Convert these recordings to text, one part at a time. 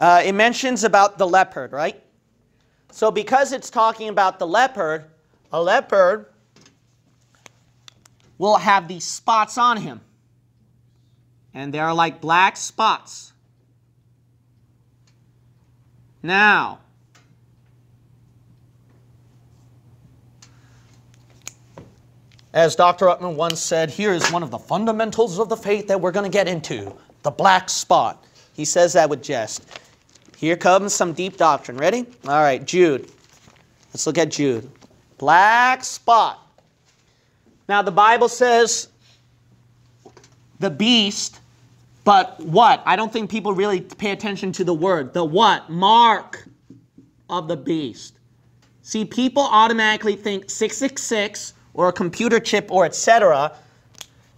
It mentions about the leopard, right? So because it's talking about the leopard, a leopard will have these spots on him. And they are like black spots. Now, as Dr. Ruttman once said, here is one of the fundamentals of the faith that we're going to get into, the black spot. He says that with jest. Here comes some deep doctrine. Ready? All right, Jude. Let's look at Jude. Black spot. Now the Bible says the beast, but what? I don't think people really pay attention to the word. The what? Mark of the beast. See, people automatically think 666. Or a computer chip, or etc.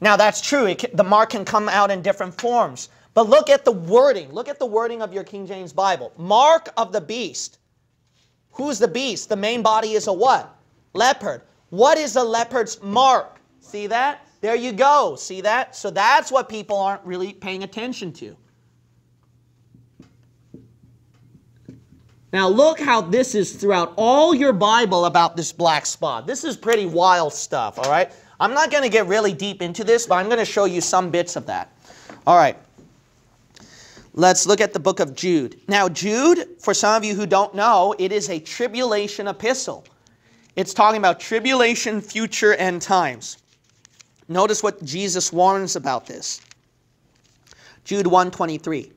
Now that's true. The mark can come out in different forms. But look at the wording. Look at the wording of your King James Bible. Mark of the beast. Who's the beast? The main body is a what? Leopard. What is a leopard's mark? See that? There you go. See that? So that's what people aren't really paying attention to. Now look how this is throughout all your Bible about this black spot. This is pretty wild stuff, all right? I'm not going to get really deep into this, but I'm going to show you some bits of that. All right. Let's look at the book of Jude. Now Jude, for some of you who don't know, it is a tribulation epistle. It's talking about tribulation, future, and times. Notice what Jesus warns about this. Jude 1:23,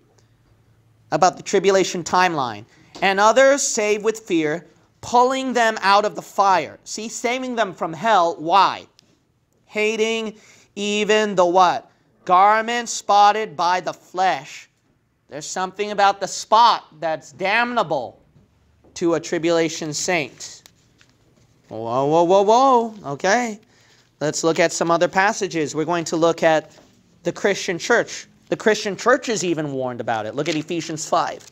about the tribulation timeline. And others saved with fear, pulling them out of the fire. See, saving them from hell. Why? Hating even the what? Garment spotted by the flesh. There's something about the spot that's damnable to a tribulation saint. Whoa, whoa, whoa, whoa. Okay. Let's look at some other passages. We're going to look at the Christian church. The Christian church is even warned about it. Look at Ephesians 5.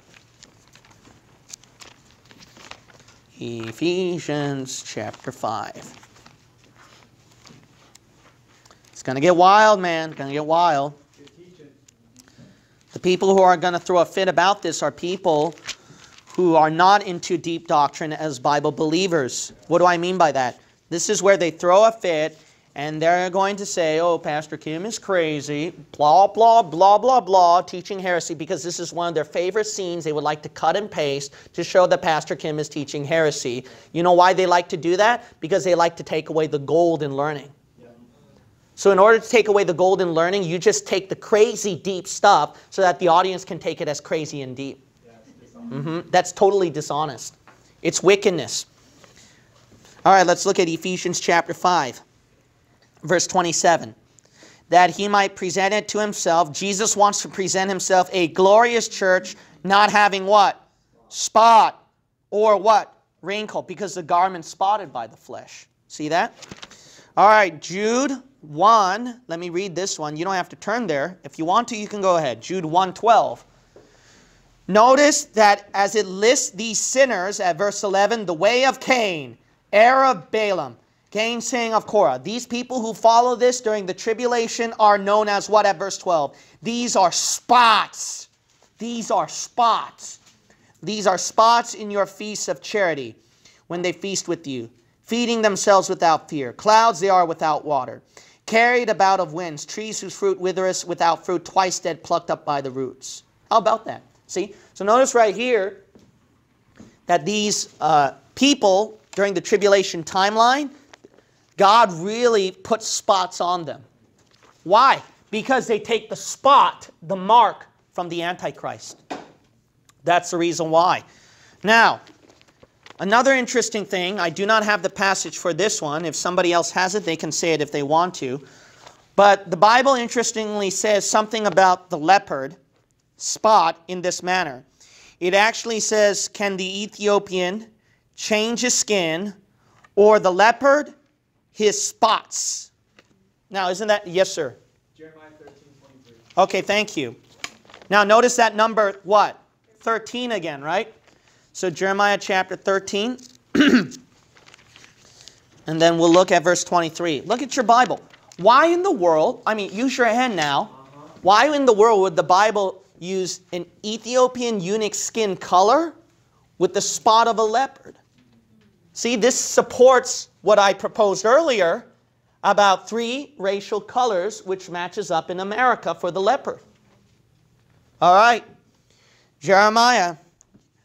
Ephesians chapter 5. It's going to get wild, man. It's going to get wild. The people who are going to throw a fit about this are people who are not into deep doctrine as Bible believers. What do I mean by that? This is where they throw a fit and they're going to say, oh, Pastor Kim is crazy, blah, blah, blah, blah, blah, teaching heresy, because this is one of their favorite scenes they would like to cut and paste to show that Pastor Kim is teaching heresy. You know why they like to do that? Because they like to take away the gold in learning. Yeah. So in order to take away the gold in learning, you just take the crazy deep stuff so that the audience can take it as crazy and deep. Yeah, it's That's totally dishonest. It's wickedness. All right, let's look at Ephesians chapter 5. Verse 27, that he might present it to himself. Jesus wants to present himself a glorious church, not having what? Spot or what? Wrinkle, because the garment spotted by the flesh. See that? All right, Jude 1. Let me read this one. You don't have to turn there. If you want to, you can go ahead. Jude 1:12. Notice that as it lists these sinners at verse 11, the way of Cain, heir of Balaam, gainsaying of Korah. These people who follow this during the tribulation are known as what at verse 12? These are spots. These are spots. These are spots in your feasts of charity when they feast with you, feeding themselves without fear. Clouds they are without water, carried about of winds, trees whose fruit withereth, without fruit, twice dead, plucked up by the roots. How about that? See? So notice right here that these people during the tribulation timeline, God really puts spots on them. Why? Because they take the spot, the mark, from the Antichrist. That's the reason why. Now, another interesting thing, I do not have the passage for this one. If somebody else has it, they can say it if they want to. But the Bible interestingly says something about the leopard spot in this manner. It actually says, can the Ethiopian change his skin, or the leopard his spots? Now, isn't that... Yes, sir. Jeremiah 13:23. Okay, thank you. Now, notice that number, what? 13 again, right? So, Jeremiah chapter 13. And then we'll look at verse 23. Look at your Bible. Why in the world... I mean, use your hand now. Why in the world would the Bible used an Ethiopian eunuch's skin color with the spot of a leopard. See, this supports what I proposed earlier about three racial colors, which matches up in America for the leopard. All right. Jeremiah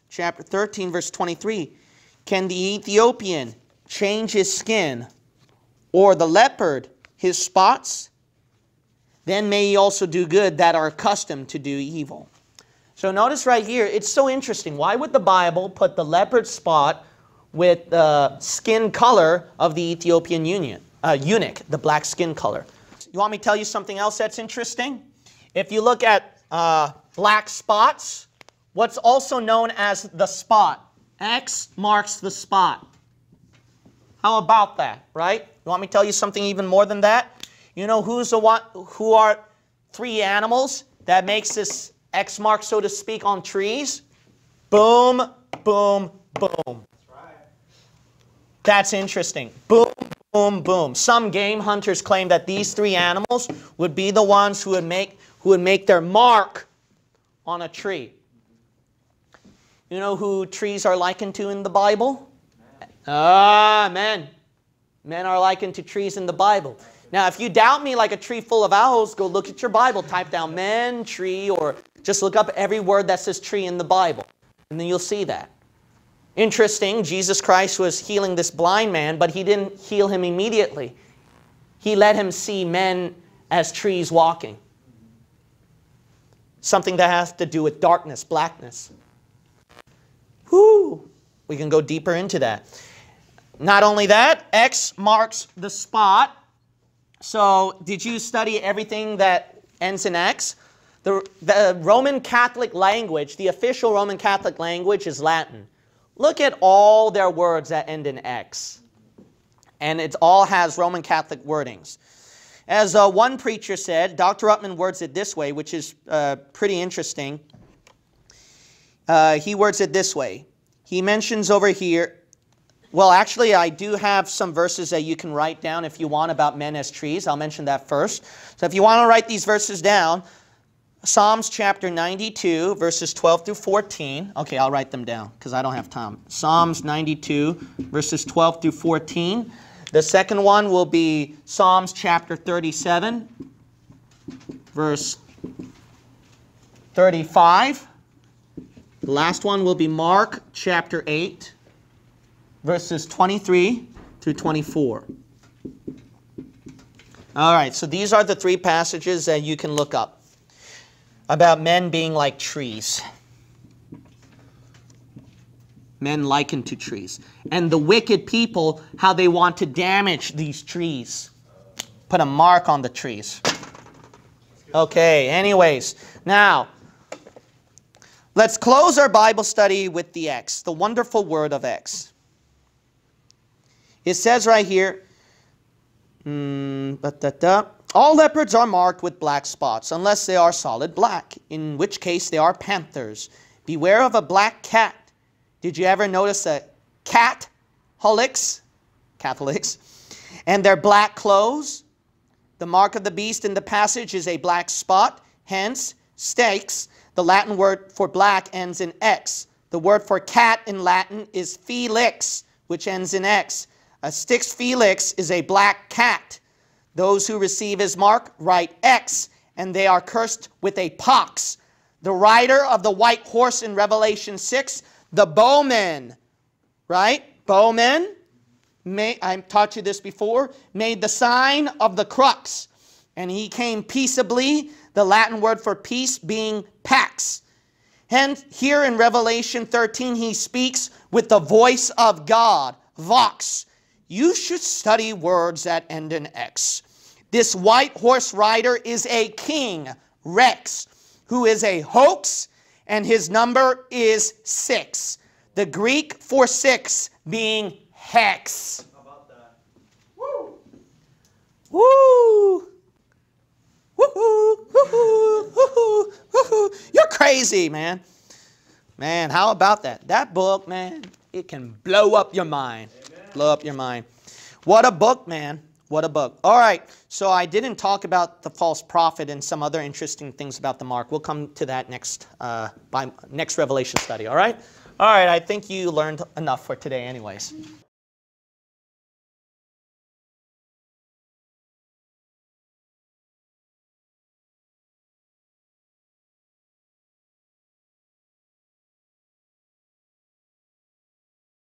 chapter 13, verse 23. Can the Ethiopian change his skin, or the leopard his spots? Then may ye also do good that are accustomed to do evil. So notice right here, it's so interesting. Why would the Bible put the leopard spot with the skin color of the Ethiopian eunuch, the black skin color? You want me to tell you something else that's interesting? If you look at black spots, what's also known as the spot. X marks the spot. How about that, right? You want me to tell you something even more than that? You know who are three animals that makes this X mark, so to speak, on trees? Boom, boom, boom. That's interesting. Boom, boom, boom. Some game hunters claim that these three animals would be the ones who would make their mark on a tree. You know who trees are likened to in the Bible? Ah, men. Men are likened to trees in the Bible. Now, if you doubt me like a tree full of owls, go look at your Bible. Type down men, tree, or just look up every word that says tree in the Bible. And then you'll see that. Interesting, Jesus Christ was healing this blind man, but he didn't heal him immediately. He let him see men as trees walking. Something that has to do with darkness, blackness. Whoo! We can go deeper into that. Not only that, X marks the spot. So did you study everything that ends in X? The Roman Catholic language, the official Roman Catholic language, is Latin. Look at all their words that end in X. And it all has Roman Catholic wordings. As one preacher said, Dr. Ruttman words it this way, which is pretty interesting. He words it this way. He mentions over here, well, actually, I do have some verses that you can write down if you want about men as trees. I'll mention that first. So if you want to write these verses down, Psalms chapter 92, verses 12 through 14. Okay, I'll write them down because I don't have time. Psalms 92, verses 12 through 14. The second one will be Psalms chapter 37, verse 35. The last one will be Mark chapter 8, verses 23 through 24. All right, so these are the three passages that you can look up about men being like trees. Men likened to trees. And the wicked people, how they want to damage these trees. Put a mark on the trees. Okay, anyways. Now, let's close our Bible study with the X, the wonderful word of X. It says right here, all leopards are marked with black spots, unless they are solid black, in which case they are panthers. Beware of a black cat. Did you ever notice a cat? Catholics, and their black clothes? The mark of the beast in the passage is a black spot, hence stakes. The Latin word for black ends in X. The word for cat in Latin is felix, which ends in X. A stix felix is a black cat. Those who receive his mark write X, and they are cursed with a pox. The rider of the white horse in Revelation 6, the bowman, right? Bowman, I taught you this before, made the sign of the crux, and he came peaceably, the Latin word for peace being pax. Hence, here in Revelation 13, he speaks with the voice of God, vox. You should study words that end in X. This white horse rider is a king, Rex, who is a hoax, and his number is 6. The Greek for 6 being hex. How about that? Woo! Woo! Woo-hoo! Woo-hoo! Woo-hoo! Woo-hoo! You're crazy, man. Man, how about that? That book, man, it can blow up your mind. Amen. Blow up your mind. What a book, man. What a bug. All right, so I didn't talk about the false prophet and some other interesting things about the mark. We'll come to that next Revelation study, all right? All right, I think you learned enough for today anyways.